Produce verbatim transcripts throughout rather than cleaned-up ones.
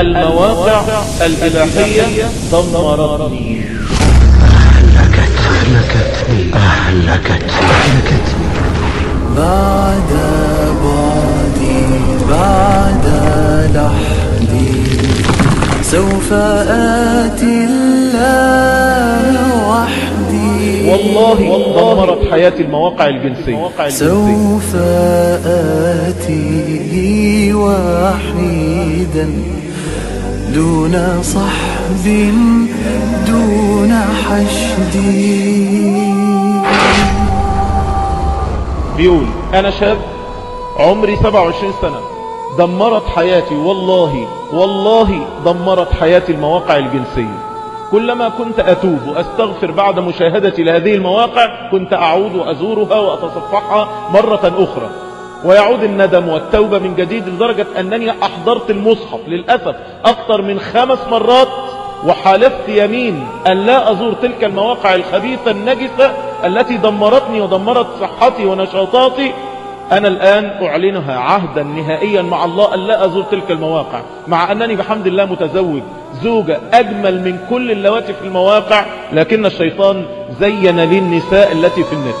المواقع الإلهية ضمن ربي. أهلكت أهلكتني أهلكتني أهلكتني بعد بعدي بعد لحدي سوف آتي الله وحدي. والله دمرت حياتي المواقع الجنسية. سوف آتيه وحيدا دون صحب دون حشدي. بيقول أنا شاب عمري سبعة وعشرين سنة، دمرت حياتي والله والله دمرت حياتي المواقع الجنسية. كلما كنت أتوب وأستغفر بعد مشاهدتي لهذه المواقع كنت أعود وأزورها وأتصفحها مرة أخرى، ويعود الندم والتوبة من جديد، لدرجة أنني أحضرت المصحف للأسف أكثر من خمس مرات وحالفت يمين أن لا أزور تلك المواقع الخبيثة النجسة التي دمرتني ودمرت صحتي ونشاطاتي. أنا الآن أعلنها عهدا نهائيا مع الله أن لا أزور تلك المواقع، مع أنني بحمد الله متزوج زوجة أجمل من كل اللواتي في المواقع، لكن الشيطان زين لي النساء التي في النت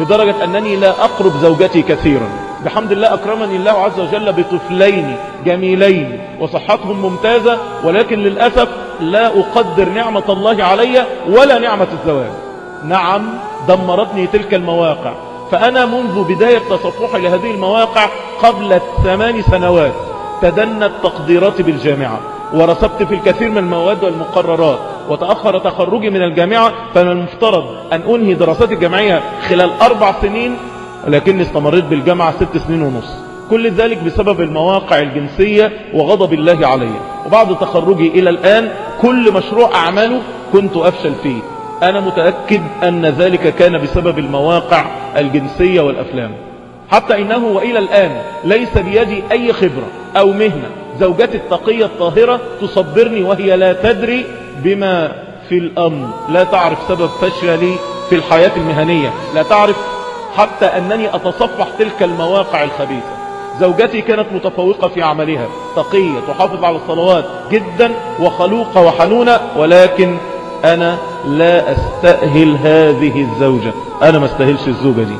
لدرجة أنني لا أقرب زوجتي كثيرا. بحمد الله أكرمني الله عز وجل بطفلين جميلين وصحتهم ممتازة، ولكن للأسف لا أقدر نعمة الله علي ولا نعمة الزواج. نعم دمرتني تلك المواقع، فأنا منذ بداية تصفحي لهذه المواقع قبل ثمان سنوات تدنت تقديراتي بالجامعة، ورسبت في الكثير من المواد والمقررات، وتأخر تخرجي من الجامعة، فمن المفترض أن أنهي دراستي الجامعية خلال أربع سنين، لكن استمريت بالجامعة ست سنين ونص. كل ذلك بسبب المواقع الجنسية وغضب الله علي. وبعد تخرجي إلى الآن كل مشروع أعمله كنت أفشل فيه. أنا متأكد أن ذلك كان بسبب المواقع الجنسية والأفلام، حتى إنه وإلى الآن ليس بيدي أي خبرة أو مهنة. زوجتي التقية الطاهرة تصبرني وهي لا تدري بما في الأمر، لا تعرف سبب فشلي في الحياة المهنية، لا تعرف حتى أنني أتصفح تلك المواقع الخبيثة. زوجتي كانت متفوقة في عملها، تقية تحافظ على الصلوات جدا وخلوقة وحنونة، ولكن أنا لا أستأهل هذه الزوجة، أنا ما استاهلش الزوجة دي.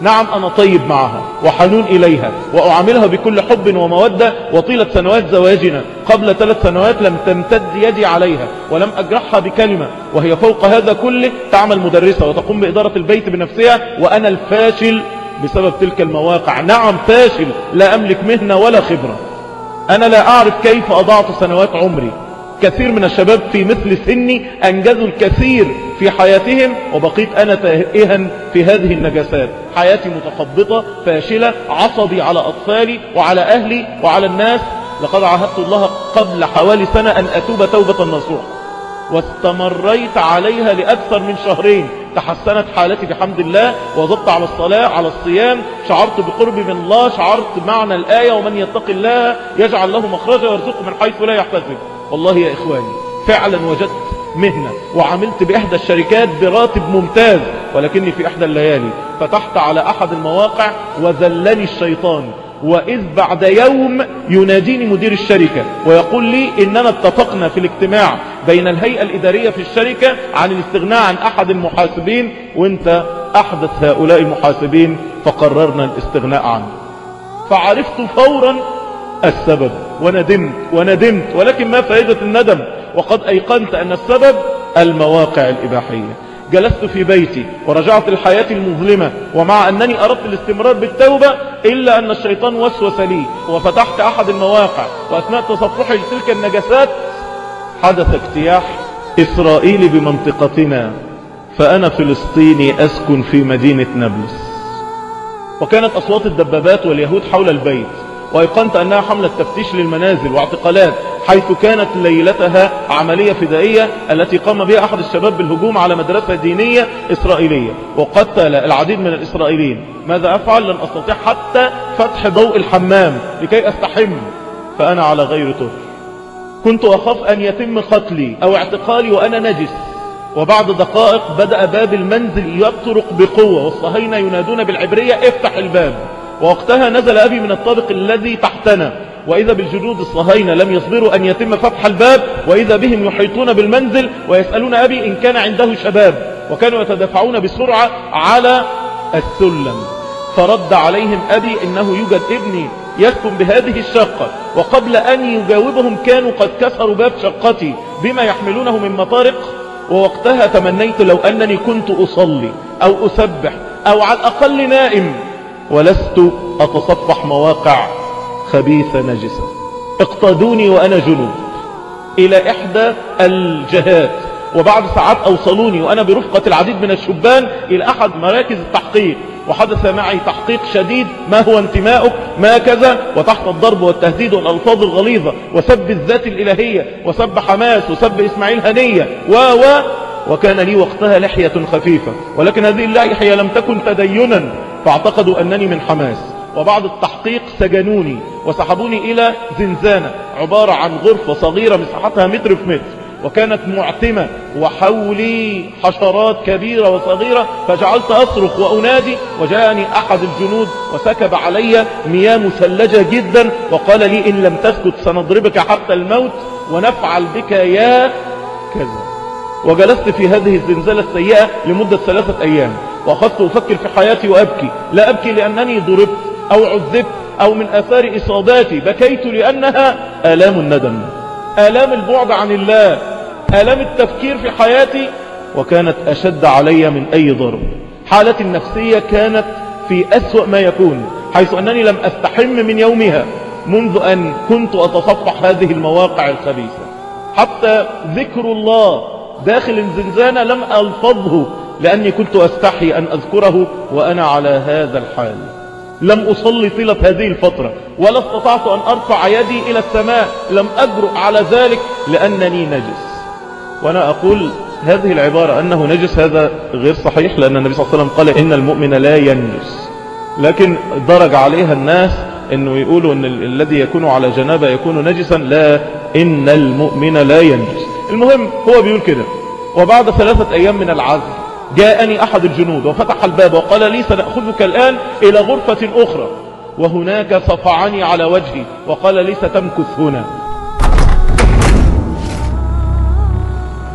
نعم أنا طيب معها وحنون إليها وأعاملها بكل حب ومودة، وطيلة سنوات زواجنا قبل ثلاث سنوات لم تمتد يدي عليها ولم أجرحها بكلمة، وهي فوق هذا كله تعمل مدرسة وتقوم بإدارة البيت بنفسها، وأنا الفاشل بسبب تلك المواقع. نعم فاشل، لا أملك مهنة ولا خبرة. أنا لا أعرف كيف أضعت سنوات عمري. كثير من الشباب في مثل سني أنجزوا الكثير في حياتهم، وبقيت أنا تائها في هذه النجاسات. حياتي متخبطة فاشلة، عصبي على أطفالي وعلى أهلي وعلى الناس. لقد عاهدت الله قبل حوالي سنة أن أتوب توبة نصوحة، واستمريت عليها لأكثر من شهرين. تحسنت حالتي بحمد الله، وظبطت على الصلاة على الصيام، شعرت بقربي من الله، شعرت معنى الآية ومن يتق الله يجعل له مخرجا ويرزقه من حيث لا يحتسب. والله يا إخواني فعلا وجدت مهنة وعملت بإحدى الشركات براتب ممتاز، ولكني في إحدى الليالي فتحت على أحد المواقع وذلني الشيطان. وإذ بعد يوم يناديني مدير الشركة ويقول لي إننا اتفقنا في الاجتماع بين الهيئة الإدارية في الشركة عن الاستغناء عن أحد المحاسبين، وانت أحدث هؤلاء المحاسبين فقررنا الاستغناء عنه. فعرفت فورا السبب وندمت وندمت، ولكن ما فائدة الندم وقد أيقنت أن السبب المواقع الإباحية. جلست في بيتي ورجعت للحياة المظلمة، ومع أنني أردت الاستمرار بالتوبة إلا أن الشيطان وسوس لي وفتحت أحد المواقع. وأثناء تصفحي لتلك النجاسات حدث اجتياح إسرائيلي بمنطقتنا، فأنا فلسطيني أسكن في مدينة نابلس، وكانت أصوات الدبابات واليهود حول البيت، وأيقنت أنها حملة تفتيش للمنازل واعتقالات، حيث كانت ليلتها عملية فدائية التي قام بها أحد الشباب بالهجوم على مدرسة دينية إسرائيلية وقتل العديد من الإسرائيليين. ماذا أفعل؟ لن أستطيع حتى فتح ضوء الحمام لكي أستحم، فأنا على غير طهر. كنت أخاف أن يتم قتلي أو اعتقالي وأنا نجس. وبعد دقائق بدأ باب المنزل يطرق بقوة، والصهاينة ينادون بالعبرية افتح الباب. ووقتها نزل أبي من الطابق الذي تحتنا وإذا بالجنود الصهاينة لم يصبروا أن يتم فتح الباب، وإذا بهم يحيطون بالمنزل ويسألون أبي إن كان عنده شباب، وكانوا يتدافعون بسرعة على السلم. فرد عليهم أبي إنه يوجد ابني يسكن بهذه الشقة، وقبل أن يجاوبهم كانوا قد كسروا باب شقتي بما يحملونه من مطارق، ووقتها تمنيت لو أنني كنت أصلي أو أسبح أو على الأقل نائم، ولست أتصفح مواقع خبيثة نجسة. اقتادوني وأنا جنود إلى إحدى الجهات، وبعد ساعات أوصلوني وأنا برفقة العديد من الشبان إلى أحد مراكز التحقيق، وحدث معي تحقيق شديد، ما هو انتمائك، ما كذا، وتحت الضرب والتهديد والألفاظ الغليظة وسب الذات الإلهية وسب حماس وسب إسماعيل هنية و و وكان لي وقتها لحية خفيفة، ولكن هذه اللحية لم تكن تدينا، فاعتقدوا أنني من حماس. وبعد التحقيق سجنوني وسحبوني إلى زنزانة عبارة عن غرفة صغيرة مساحتها متر في متر، وكانت معتمة وحولي حشرات كبيرة وصغيرة، فجعلت أصرخ وأنادي، وجاءني أحد الجنود وسكب علي مياه مثلجة جدا، وقال لي إن لم تسكت سنضربك حتى الموت ونفعل بك يا كذا. وجلست في هذه الزنزانة السيئة لمدة ثلاثة أيام، وأخذت أفكر في حياتي وأبكي، لا أبكي لأنني ضربت أو عذبت أو من آثار إصاباتي، بكيت لأنها آلام الندم، آلام البعد عن الله، آلام التفكير في حياتي، وكانت أشد علي من أي ضرب. حالتي النفسية كانت في أسوأ ما يكون، حيث أنني لم أستحم من يومها منذ أن كنت أتصفح هذه المواقع الخبيثة. حتى ذكر الله داخل الزنزانة لم ألفظه، لأني كنت أستحي أن أذكره وأنا على هذا الحال. لم أصلي طيلة هذه الفترة، ولا استطعت أن أرفع يدي إلى السماء، لم أجرؤ على ذلك لأنني نجس. وأنا أقول هذه العبارة أنه نجس، هذا غير صحيح، لأن النبي صلى الله عليه وسلم قال إن المؤمن لا ينجس، لكن درج عليها الناس أنه يقولوا أن الذي يكون على جنابة يكون نجسا، لا، إن المؤمن لا ينجس. المهم هو بيقول كده. وبعد ثلاثة أيام من العزل جاءني أحد الجنود وفتح الباب وقال لي سنأخذك الآن إلى غرفة أخرى، وهناك صفعني على وجهي وقال لي ستمكث هنا.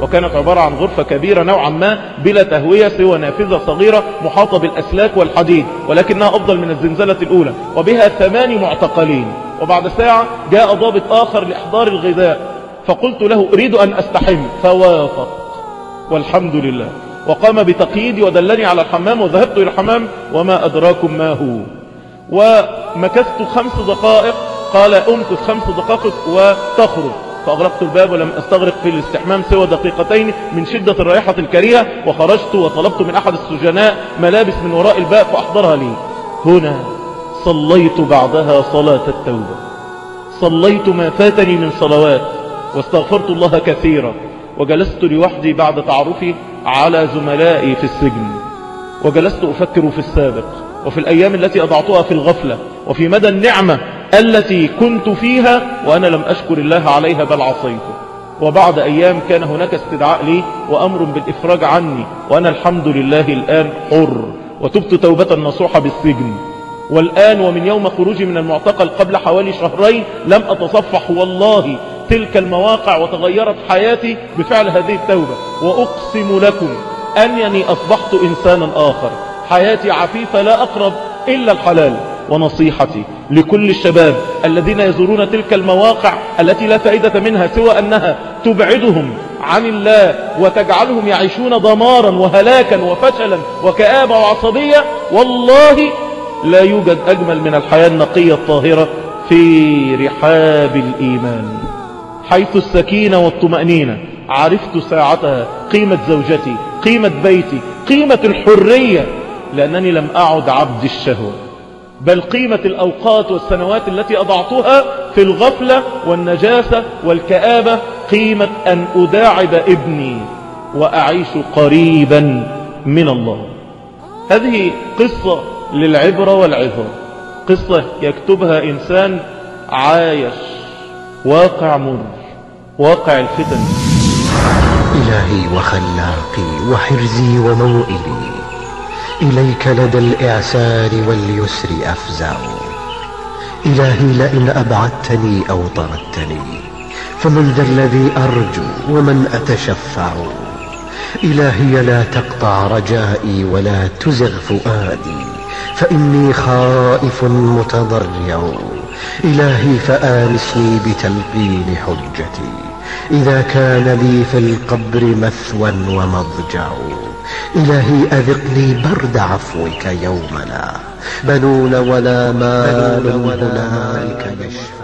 وكانت عبارة عن غرفة كبيرة نوعا ما بلا تهوية، سوى نافذة صغيرة محاطة بالأسلاك والحديد، ولكنها أفضل من الزنزانة الأولى، وبها ثماني معتقلين. وبعد ساعة جاء ضابط آخر لإحضار الغذاء، فقلت له أريد أن أستحم، فوافق والحمد لله، وقام بتقييدي ودلني على الحمام، وذهبت إلى الحمام وما أدراكم ما هو. ومكثت خمس دقائق، قال أمكث خمس دقائق وتخرج، فأغلقت الباب ولم أستغرق في الاستحمام سوى دقيقتين من شدة الرائحة الكريهة، وخرجت وطلبت من أحد السجناء ملابس من وراء الباب فأحضرها لي. هنا صليت بعدها صلاة التوبة، صليت ما فاتني من صلوات، واستغفرت الله كثيرا، وجلست لوحدي بعد تعرفي على زملائي في السجن، وجلست أفكر في السابق وفي الأيام التي أضعتها في الغفلة، وفي مدى النعمة التي كنت فيها وأنا لم أشكر الله عليها بل عصيته. وبعد أيام كان هناك استدعاء لي وأمر بالإفراج عني، وأنا الحمد لله الآن حر، وتبت توبة نصوحة بالسجن. والآن ومن يوم خروجي من المعتقل قبل حوالي شهرين لم أتصفح والله تلك المواقع، وتغيرت حياتي بفعل هذه التوبة، وأقسم لكم أنني أصبحت إنسانا آخر، حياتي عفيفة لا أقرب إلا الحلال. ونصيحتي لكل الشباب الذين يزورون تلك المواقع التي لا فائدة منها سوى أنها تبعدهم عن الله وتجعلهم يعيشون دمارا وهلاكا وفشلا وكآبة وعصبية، والله لا يوجد أجمل من الحياة النقية الطاهرة في رحاب الإيمان، حيث السكينة والطمأنينة. عرفت ساعتها قيمة زوجتي، قيمة بيتي، قيمة الحرية، لأنني لم أعد عبد الشهوة، بل قيمة الأوقات والسنوات التي أضعتها في الغفلة والنجاسة والكآبة، قيمة أن أداعب ابني وأعيش قريبا من الله. هذه قصة للعبرة والعظة، قصة يكتبها إنسان عايش واقع مر، واقع الفتن. إلهي وخلاقي وحرزي وموئلي، إليك لدى الإعسار واليسر أفزع، إلهي لئن أبعدتني أو طردتني فمن ذا الذي أرجو ومن أتشفع. إلهي لا تقطع رجائي ولا تزغ فؤادي فإني خائف متضرع. إلهي فآنسني بتلقين حجتي إذا كان لي في القبر مثوى ومضجع. إلهي أذقني برد عفوك يومنا بنون ولا مال هنالك يشفع.